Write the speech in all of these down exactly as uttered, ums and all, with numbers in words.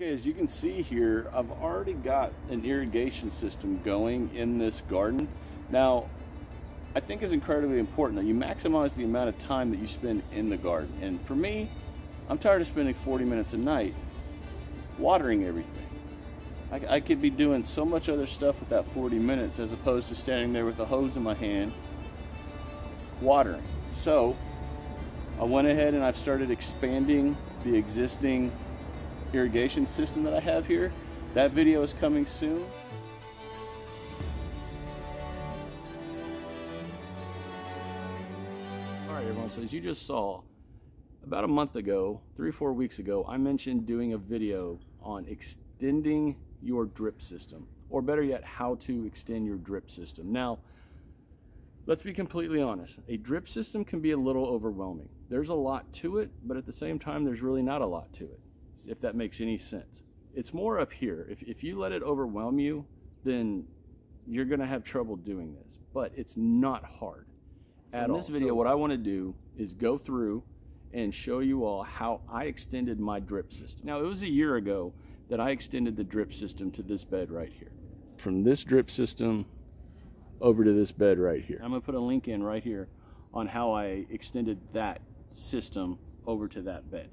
Okay, as you can see here, I've already got an irrigation system going in this garden. Now, I think it's incredibly important that you maximize the amount of time that you spend in the garden. And for me, I'm tired of spending forty minutes a night watering everything. I, I could be doing so much other stuff with that forty minutes as opposed to standing there with a hose in my hand watering. So I went ahead and I've started expanding the existing irrigation system that I have here. That video is coming soon. All right, everyone, so as you just saw, about a month ago, three or four weeks ago, I mentioned doing a video on extending your drip system, or better yet, how to extend your drip system. Now, let's be completely honest. A drip system can be a little overwhelming. There's a lot to it, but at the same time, there's really not a lot to it, if that makes any sense. It's more up here. If, if you let it overwhelm you, then you're gonna have trouble doing this, but it's not hard at all. In this video, what I wanna do is go through and show you all how I extended my drip system. Now, it was a year ago that I extended the drip system to this bed right here. From this drip system over to this bed right here. I'm gonna put a link in right here on how I extended that system over to that bed.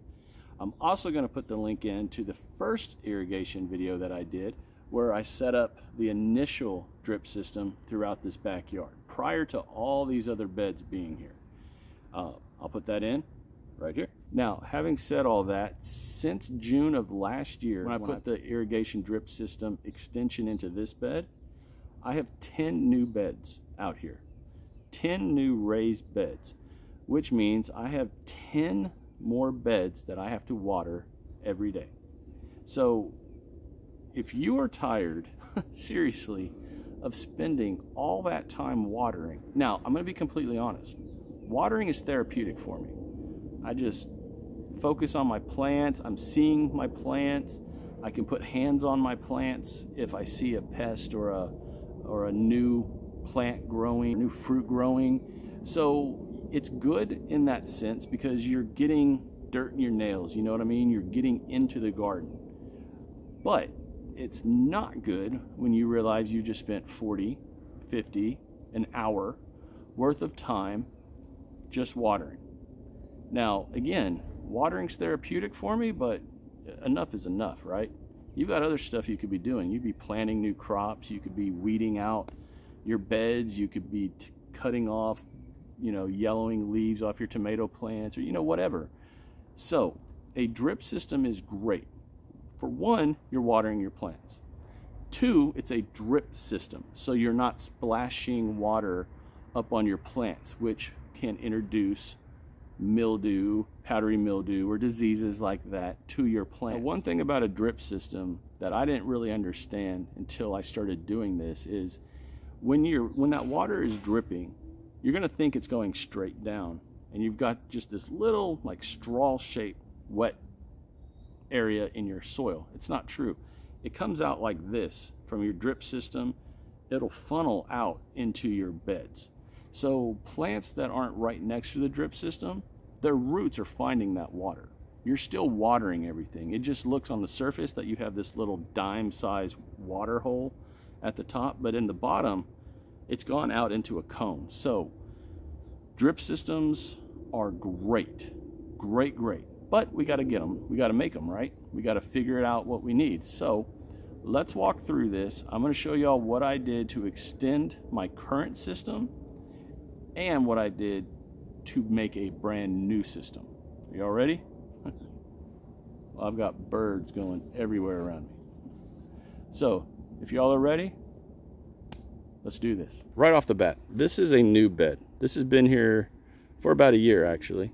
I'm also going to put the link in to the first irrigation video that I did, where I set up the initial drip system throughout this backyard prior to all these other beds being here. Uh, I'll put that in right here. Now, having said all that, since June of last year, when I put the irrigation drip system extension into this bed, I have ten new beds out here, ten new raised beds, which means I have ten more beds that I have to water every day. So if you are tired, seriously, of spending all that time watering, now I'm going to be completely honest, watering is therapeutic for me. I just focus on my plants. I'm seeing my plants. I can put hands on my plants if I see a pest or a or a new plant growing, new fruit growing. So it's good in that sense because you're getting dirt in your nails, you know what I mean? You're getting into the garden. But it's not good when you realize you just spent forty, fifty, an hour worth of time just watering. Now, again, watering's therapeutic for me, but enough is enough, right? You've got other stuff you could be doing. You'd be planting new crops. You could be weeding out your beds. You could be t- cutting off you know, yellowing leaves off your tomato plants, or, you know, whatever. So a drip system is great. For one, you're watering your plants. Two, it's a drip system. So you're not splashing water up on your plants, which can introduce mildew, powdery mildew, or diseases like that to your plants. Now, one thing about a drip system that I didn't really understand until I started doing this is when you're, when that water is dripping, you're gonna think it's going straight down, and you've got just this little like straw shaped wet area in your soil. It's not true. It comes out like this from your drip system. It'll funnel out into your beds. So plants that aren't right next to the drip system, their roots are finding that water. You're still watering everything. It just looks on the surface that you have this little dime-sized water hole at the top, but in the bottom, it's gone out into a cone. So drip systems are great, great, great. But we got to get them. We got to make them, right? We got to figure it out what we need. So let's walk through this. I'm going to show y'all what I did to extend my current system and what I did to make a brand new system. Are y'all ready? Well, I've got birds going everywhere around me. So if y'all are ready, let's do this. Right off the bat, this is a new bed. This has been here for about a year, actually.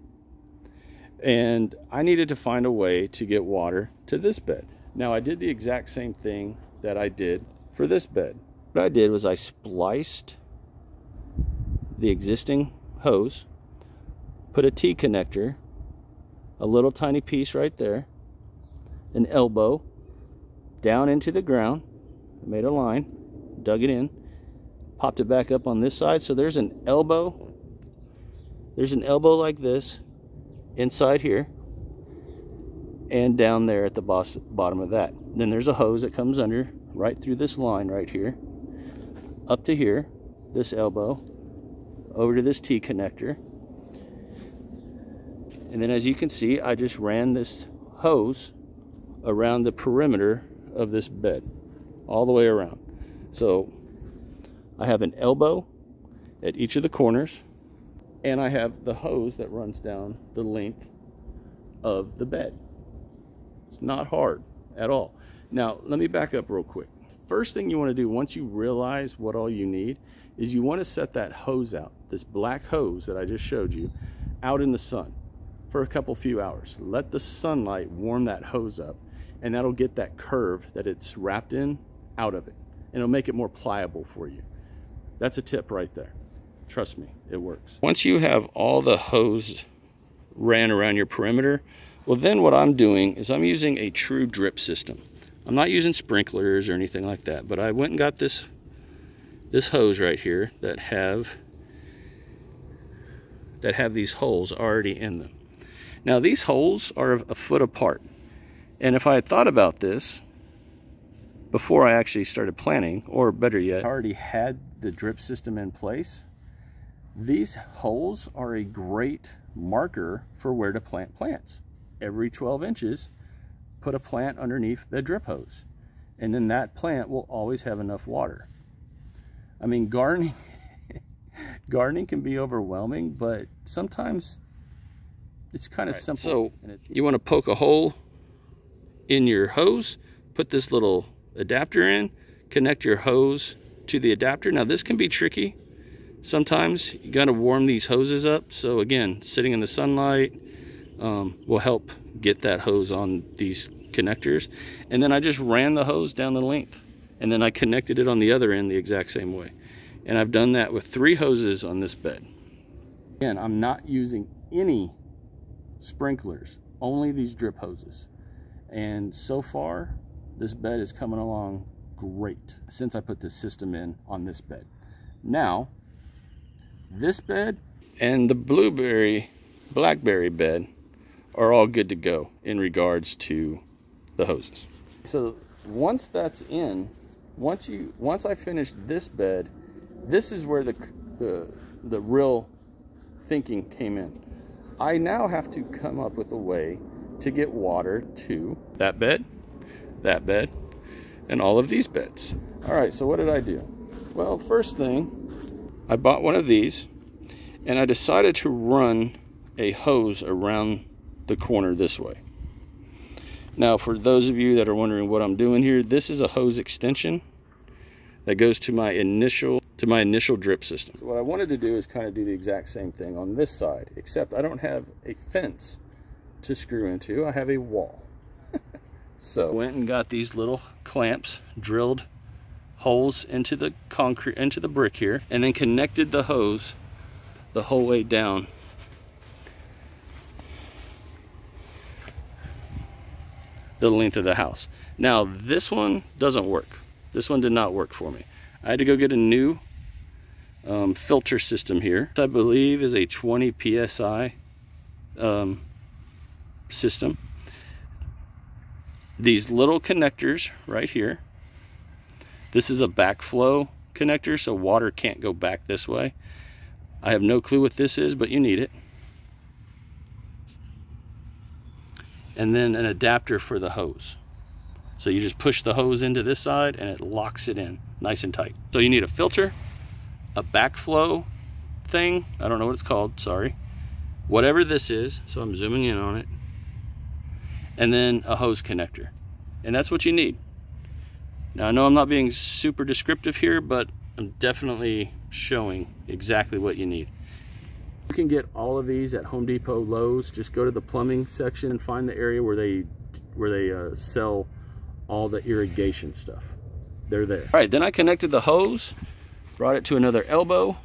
And I needed to find a way to get water to this bed. Now, I did the exact same thing that I did for this bed. What I did was I spliced the existing hose, put a T connector, a little tiny piece right there, an elbow, down into the ground, made a line, dug it in, popped it back up on this side. So there's an elbow, there's an elbow like this inside here, and down there at the bottom of that. Then there's a hose that comes under right through this line right here, up to here, this elbow, over to this T connector. And then as you can see, I just ran this hose around the perimeter of this bed, all the way around. So I have an elbow at each of the corners, and I have the hose that runs down the length of the bed. It's not hard at all. Now, let me back up real quick. First thing you want to do once you realize what all you need is you want to set that hose out, this black hose that I just showed you, out in the sun for a couple few hours. Let the sunlight warm that hose up, and that'll get that curve that it's wrapped in out of it, and it'll make it more pliable for you. That's a tip right there. Trust me, it works. Once you have all the hose ran around your perimeter, well then what I'm doing is I'm using a true drip system. I'm not using sprinklers or anything like that, but I went and got this this hose right here that have that have these holes already in them. Now these holes are a foot apart, and if I had thought about this before I actually started planning, or better yet, I already had the drip system in place, these holes are a great marker for where to plant plants. Every twelve inches, put a plant underneath the drip hose, and then that plant will always have enough water. I mean, gardening gardening can be overwhelming, but sometimes it's kind of simple. So you want to poke a hole in your hose, put this little adapter in, connect your hose to the adapter. Now this can be tricky. Sometimes you got to warm these hoses up. So again, sitting in the sunlight um, will help get that hose on these connectors. And then I just ran the hose down the length, and then I connected it on the other end the exact same way. And I've done that with three hoses on this bed. Again, I'm not using any sprinklers, only these drip hoses. And so far, this bed is coming along great since I put this system in on this bed. Now, this bed and the blueberry, blackberry bed are all good to go in regards to the hoses. So once that's in, once you, once I finish this bed, this is where the, the, the real thinking came in. I now have to come up with a way to get water to that bed, that bed, and all of these beds. All right, so what did I do? Well, first thing, I bought one of these, and I decided to run a hose around the corner this way. Now, for those of you that are wondering what I'm doing here, this is a hose extension that goes to my initial to my initial drip system. So what I wanted to do is kind of do the exact same thing on this side, except I don't have a fence to screw into, I have a wall. So I went and got these little clamps, drilled holes into the concrete, into the brick here, and then connected the hose the whole way down. The length of the house. Now this one doesn't work. This one did not work for me. I had to go get a new Um, filter system here, I believe is a twenty P S I um, system. These little connectors right here, this is a backflow connector, so water can't go back this way. I have no clue what this is, but you need it. And then an adapter for the hose. So you just push the hose into this side and it locks it in nice and tight. So you need a filter, a backflow thing, I don't know what it's called, sorry, whatever this is, so I'm zooming in on it, and then a hose connector, and that's what you need. Now I know I'm not being super descriptive here, but I'm definitely showing exactly what you need. You can get all of these at Home Depot, Lowe's. Just go to the plumbing section and find the area where they where they uh, sell all the irrigation stuff. They're there. All right, then I connected the hose, brought it to another elbow,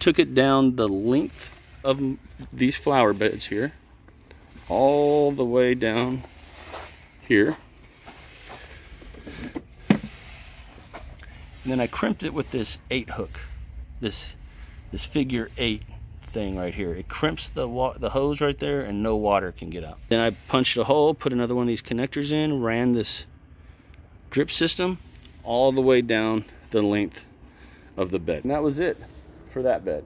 took it down the length of these flower beds here, all the way down here. And then I crimped it with this eight hook, this, this figure eight thing right here. It crimps the wa the hose right there, and no water can get out. Then I punched a hole, put another one of these connectors in, ran this drip system all the way down the length of the bed. And that was it for that bed.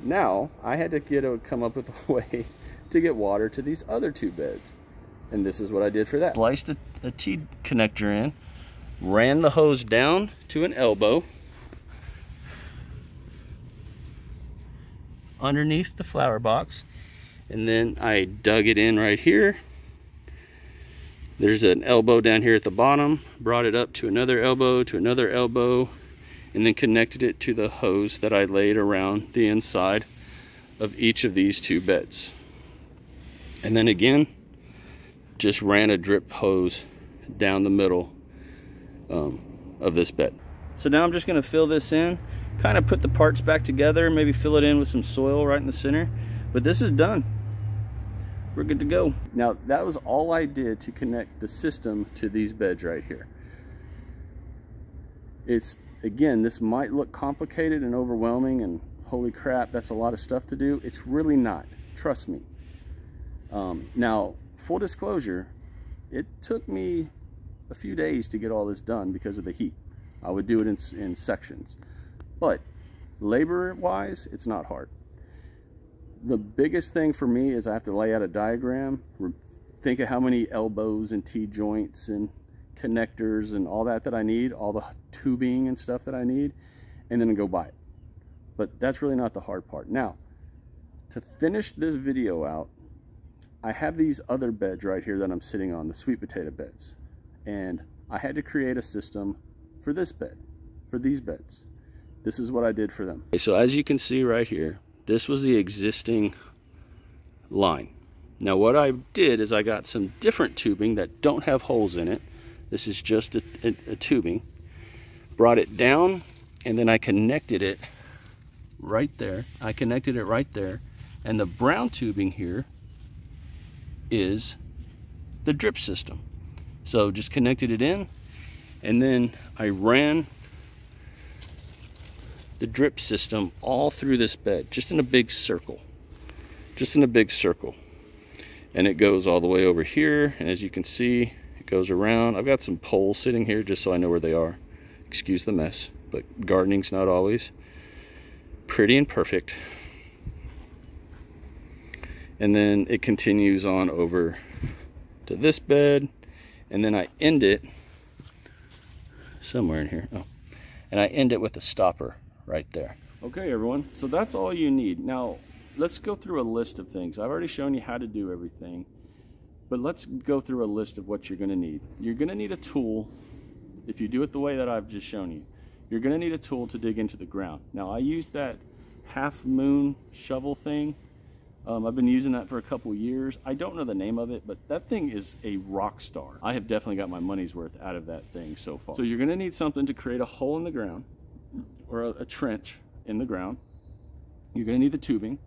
Now I had to get a, come up with a way to get water to these other two beds. And this is what I did for that. Spliced a, a T connector in, ran the hose down to an elbow underneath the flower box, and then I dug it in right here. There's an elbow down here at the bottom, brought it up to another elbow, to another elbow, and then connected it to the hose that I laid around the inside of each of these two beds. And then again, just ran a drip hose down the middle um, of this bed. So now I'm just gonna fill this in, kind of put the parts back together, maybe fill it in with some soil right in the center, but this is done. We're good to go. Now that was all I did to connect the system to these beds right here. It's, again, this might look complicated and overwhelming and holy crap, that's a lot of stuff to do. It's really not, trust me. Um, now, full disclosure, it took me a few days to get all this done because of the heat. I would do it in, in sections. But labor-wise, it's not hard. The biggest thing for me is I have to lay out a diagram, think of how many elbows and T-joints and connectors and all that that I need, all the tubing and stuff that I need, and then go buy it. But that's really not the hard part. Now, to finish this video out, I have these other beds right here that I'm sitting on, the sweet potato beds. And I had to create a system for this bed, for these beds. This is what I did for them. Okay, so as you can see right here, this was the existing line. Now what I did is I got some different tubing that don't have holes in it. This is just a, a, a tubing. Brought it down, and then I connected it right there. I connected it right there. And the brown tubing here is the drip system. So just connected it in, and then I ran the drip system all through this bed, just in a big circle, just in a big circle. And it goes all the way over here, and as you can see, it goes around. I've got some poles sitting here just so I know where they are. Excuse the mess, but gardening's not always pretty and perfect. And then it continues on over to this bed, and then I end it somewhere in here. Oh, and I end it with a stopper right there. Okay, everyone, so that's all you need. Now let's go through a list of things. I've already shown you how to do everything, but let's go through a list of what you're going to need. You're going to need a tool. If you do it the way that I've just shown you, you're going to need a tool to dig into the ground. Now I use that half moon shovel thing. Um, I've been using that for a couple years. I don't know the name of it, but that thing is a rock star. I have definitely got my money's worth out of that thing so far. So you're gonna need something to create a hole in the ground, or a, a trench in the ground. You're gonna need the tubing.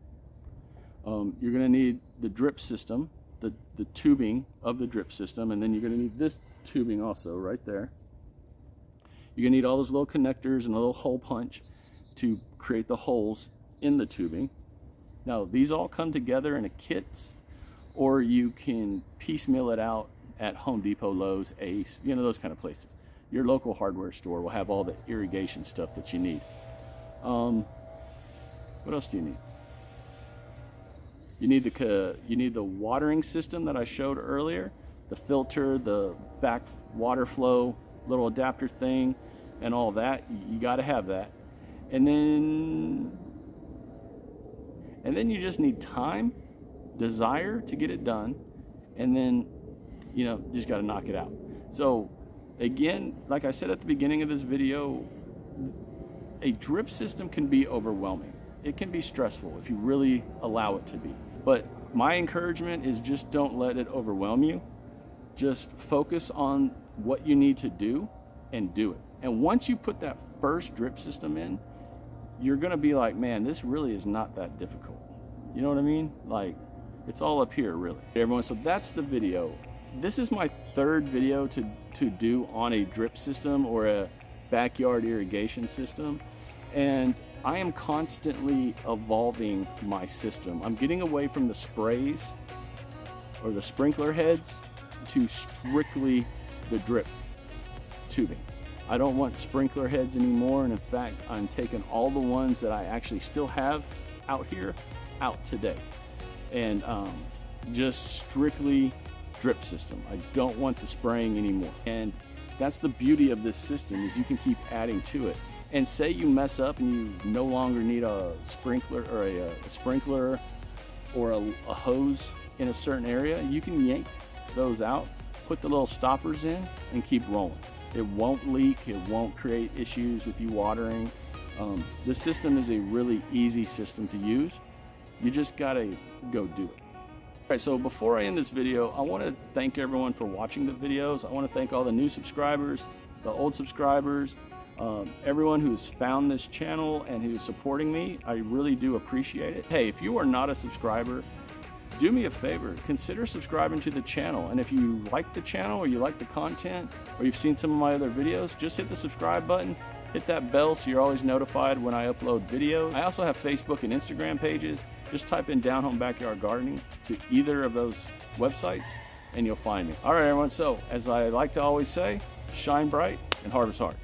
Um, you're gonna need the drip system, the, the tubing of the drip system, and then you're gonna need this tubing also right there. You're gonna need all those little connectors and a little hole punch to create the holes in the tubing. Now, these all come together in a kit, or you can piecemeal it out at Home Depot, Lowe's, Ace, you know, those kind of places. Your local hardware store will have all the irrigation stuff that you need. Um, what else do you need? You need the, you need the watering system that I showed earlier, the filter, the back water flow, little adapter thing, and all that. You gotta have that. And then, And then you just need time, desire to get it done, and then, you know, you just got to knock it out. So again, like I said at the beginning of this video, a drip system can be overwhelming. It can be stressful if you really allow it to be. But my encouragement is just don't let it overwhelm you. Just focus on what you need to do and do it. And once you put that first drip system in, you're gonna be like, man, this really is not that difficult. You know what I mean? Like, it's all up here, really. Hey, everyone, so that's the video. This is my third video to, to do on a drip system or a backyard irrigation system. And I am constantly evolving my system. I'm getting away from the sprays or the sprinkler heads to strictly the drip tubing. I don't want sprinkler heads anymore, and in fact, I'm taking all the ones that I actually still have out here out today. And um, just strictly drip system. I don't want the spraying anymore. And that's the beauty of this system, is you can keep adding to it. And say you mess up and you no longer need a sprinkler or a, a sprinkler or a, a hose in a certain area, you can yank those out, put the little stoppers in, and keep rolling. It won't leak, it won't create issues with you watering. Um, the system is a really easy system to use. You just gotta go do it. All right, so before I end this video, I want to thank everyone for watching the videos. I want to thank all the new subscribers, the old subscribers, um, everyone who's found this channel and who's supporting me. I really do appreciate it. Hey, if you are not a subscriber, do me a favor, consider subscribing to the channel. And if you like the channel, or you like the content, or you've seen some of my other videos, just hit the subscribe button, hit that bell so you're always notified when I upload videos. I also have Facebook and Instagram pages. Just type in Down Home Backyard Gardening to either of those websites and you'll find me. All right, everyone, so as I like to always say, shine bright and harvest hard.